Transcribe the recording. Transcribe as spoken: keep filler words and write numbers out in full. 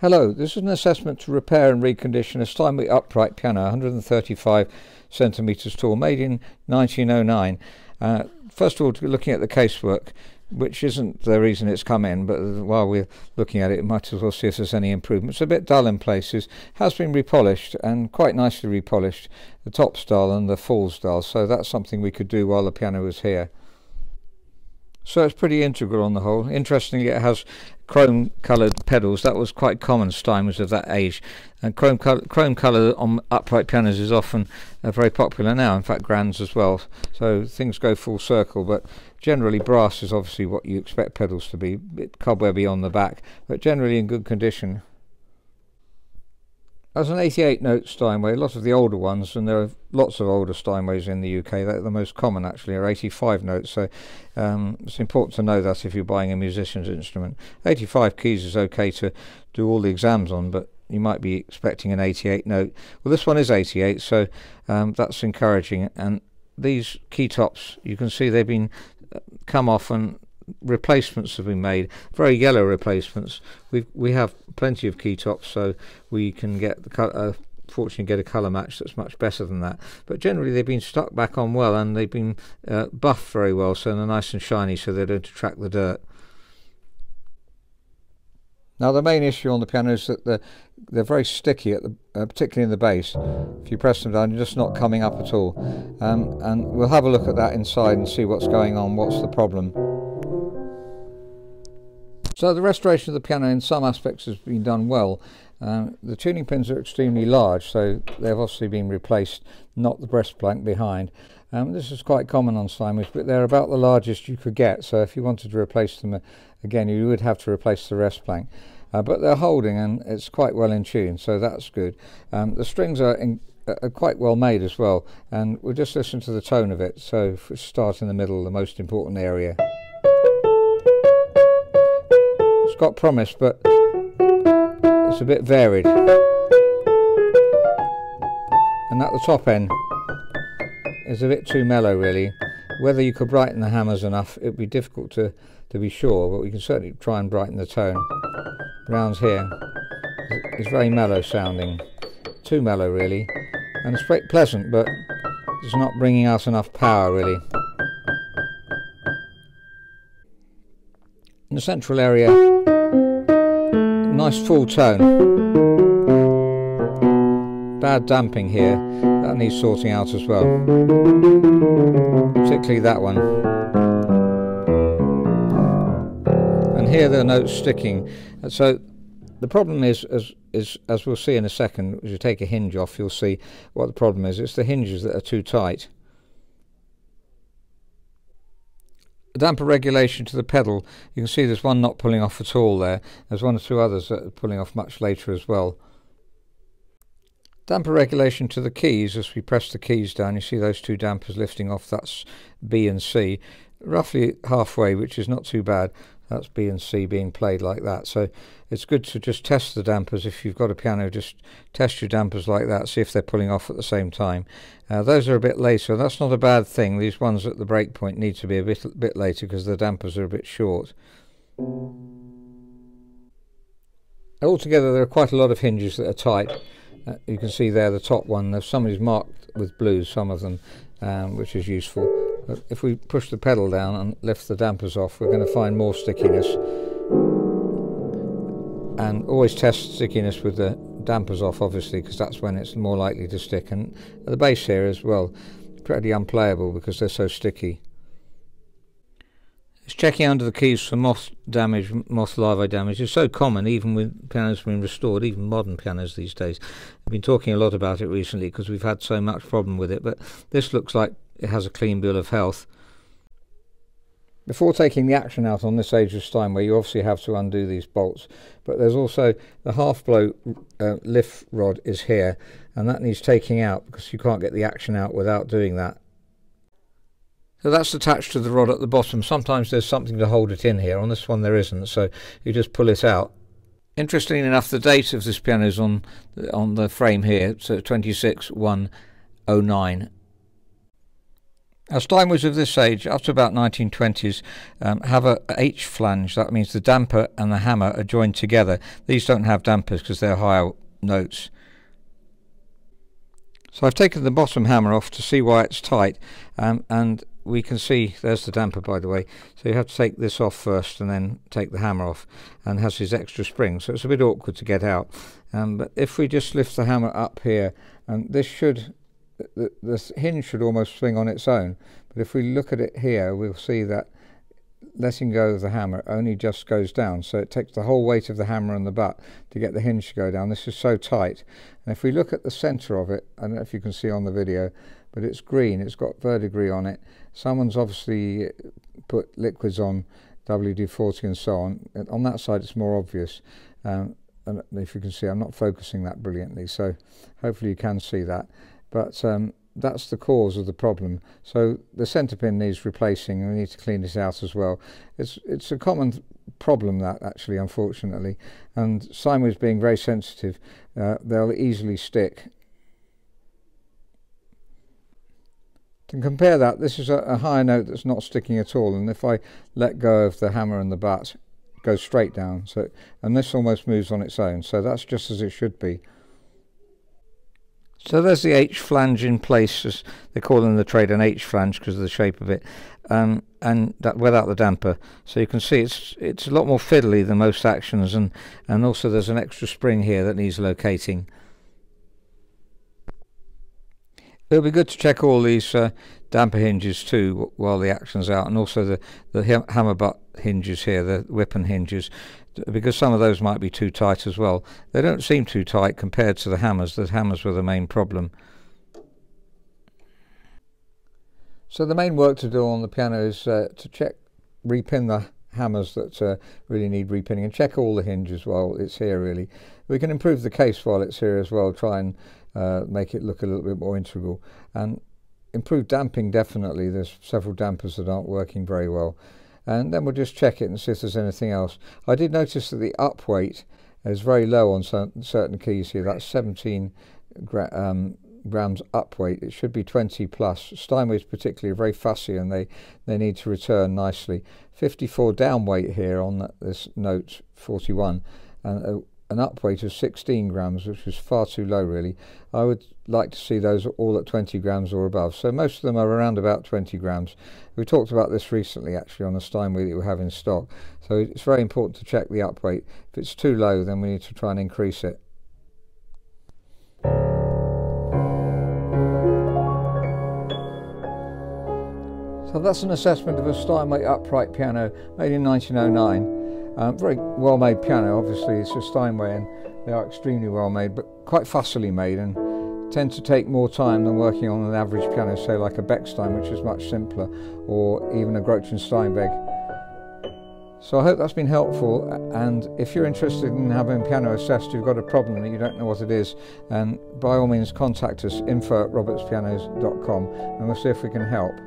Hello, this is an assessment to repair and recondition a Steinway upright piano, one hundred thirty-five centimetres tall, made in nineteen oh nine. Uh, first of all, looking at the casework, which isn't the reason it's come in, but while we're looking at it, might as well see if there's any improvements. A bit dull in places, has been repolished, and quite nicely repolished, the top style and the falls style, so that's something we could do while the piano was here. So it's pretty integral on the whole. Interestingly, it has chrome coloured pedals. That was quite common, Steinways of that age, and chrome col chrome colour on upright pianos is often uh, very popular now, in fact grands as well, so things go full circle. But generally brass is obviously what you expect pedals to be, a bit cobwebby on the back, but generally in good condition. As an eighty-eight note Steinway, a lot of the older ones, and there are lots of older Steinways in the U K, they're the most common actually, are eighty-five notes, so um, it's important to know that if you're buying a musician's instrument. eighty-five keys is okay to do all the exams on, but you might be expecting an eighty-eight note. Well, this one is eighty-eight, so um, that's encouraging, and these key tops, you can see they've been uh, come off and replacements have been made, very yellow replacements. We've, we have plenty of key tops, so we can get the uh, fortunately get a colour match that's much better than that, but generally they've been stuck back on well, and they've been uh, buffed very well, so they're nice and shiny, so they don't attract the dirt. Now the main issue on the piano is that they're, they're very sticky, at the, uh, particularly in the bass. If you press them down, you're just not coming up at all, um, and we'll have a look at that inside and see what's going on, what's the problem. So the restoration of the piano in some aspects has been done well. Um, the tuning pins are extremely large, so they've obviously been replaced, not the breast plank behind. Um, this is quite common on Steinways, but they're about the largest you could get, so if you wanted to replace them again, you would have to replace the rest plank. Uh, but they're holding, and it's quite well in tune, so that's good. Um, the strings are, in, are quite well made as well, and we'll just listen to the tone of it. So if we start in the middle, the most important area. Got promise, but it's a bit varied, and at the top end is a bit too mellow really. Whether you could brighten the hammers enough, it'd be difficult to to be sure, but we can certainly try and brighten the tone. Round here is very mellow sounding, too mellow really, and it's quite pleasant, but it's not bringing out enough power really. In the central area, nice full tone, bad damping here, that needs sorting out as well, particularly that one. And here there are notes sticking, and so the problem is, as, is, as we'll see in a second, as you take a hinge off you'll see what the problem is. It's the hinges that are too tight. Damper regulation to the pedal, you can see there's one not pulling off at all there. There's one or two others that are pulling off much later as well. Damper regulation to the keys, as we press the keys down you see those two dampers lifting off, that's B and C, roughly halfway, which is not too bad. That's B and C being played like that, so it's good to just test the dampers. If you've got a piano, just test your dampers like that, see if they're pulling off at the same time. Uh, those are a bit later, and that's not a bad thing. These ones at the break point need to be a bit, bit later because the dampers are a bit short. Altogether there are quite a lot of hinges that are tight. Uh, you can see there the top one, some is marked with blue, some of them, um, which is useful. But if we push the pedal down and lift the dampers off, we're going to find more stickiness. And always test stickiness with the dampers off, obviously, because that's when it's more likely to stick. And the bass here as well, pretty unplayable because they're so sticky. It's checking under the keys for moth damage, moth larvae damage. It's so common, even with pianos being restored, even modern pianos these days. I've been talking a lot about it recently because we've had so much problem with it, but this looks like it has a clean bill of health. Before taking the action out on this age of Steinway, you obviously have to undo these bolts, but there's also the half blow uh, lift rod is here, and that needs taking out because you can't get the action out without doing that. So that's attached to the rod at the bottom. Sometimes there's something to hold it in here, on this one there isn't, so you just pull it out. Interestingly enough, the date of this piano is on, on the frame here, so twenty-six one oh nine. Now, Steinways of this age, up to about nineteen twenties, um, have a H-flange. That means the damper and the hammer are joined together. These don't have dampers because they're higher notes. So I've taken the bottom hammer off to see why it's tight, um, and we can see, there's the damper by the way, so you have to take this off first and then take the hammer off, and has this extra spring, so it's a bit awkward to get out. Um, but if we just lift the hammer up here, and this should, the, the hinge should almost swing on its own, but if we look at it here, we'll see that letting go of the hammer only just goes down, so it takes the whole weight of the hammer and the butt to get the hinge to go down. This is so tight, and if we look at the center of it, I don't know if you can see on the video, but it's green, it's got verdigris on it. Someone's obviously put liquids on, W D forty and so on. On that side it's more obvious, um, and if you can see I'm not focusing that brilliantly, so hopefully you can see that, but um, that's the cause of the problem. So the centre pin needs replacing, and we need to clean this out as well. It's it's a common problem, that, actually, unfortunately, and Steinway being very sensitive, uh, they'll easily stick. To compare that, this is a, a higher note that's not sticking at all, and if I let go of the hammer and the butt, it goes straight down, so, and this almost moves on its own, so that's just as it should be. So there's the H-flange in place, as they call in the trade an H-flange because of the shape of it, um, and that without the damper. So you can see it's it's a lot more fiddly than most actions, and, and also there's an extra spring here that needs locating. It'll be good to check all these uh, damper hinges too while the action's out, and also the, the hammer butt hinges here, the whip and hinges, because some of those might be too tight as well. They don't seem too tight compared to the hammers. The hammers were the main problem. So the main work to do on the piano is uh, to check, repin the hammers that uh, really need repinning, and check all the hinges while it's here really. We can improve the case while it's here as well, try and uh, make it look a little bit more integral, and improve damping definitely. There's several dampers that aren't working very well. And then we'll just check it and see if there's anything else. I did notice that the up weight is very low on certain keys here. That's seventeen gra um, grams up weight. It should be twenty plus. Steinways particularly are very fussy, and they, they need to return nicely. fifty-four down weight here on that, this note forty-one, and uh, an up weight of sixteen grams, which is far too low really. I would like to see those all at twenty grams or above, so most of them are around about twenty grams. We talked about this recently actually on a Steinway that we have in stock, so it's very important to check the up weight. If it's too low, then we need to try and increase it. So that's an assessment of a Steinway upright piano made in nineteen oh nine. Um, very well made piano, obviously. It's a Steinway and they are extremely well made, but quite fussily made, and tend to take more time than working on an average piano, say like a Bechstein, which is much simpler, or even a Grotrian Steinweg. So I hope that's been helpful, and if you're interested in having a piano assessed, you've got a problem that you don't know what it is, and by all means contact us, info at roberts pianos dot com, and we'll see if we can help.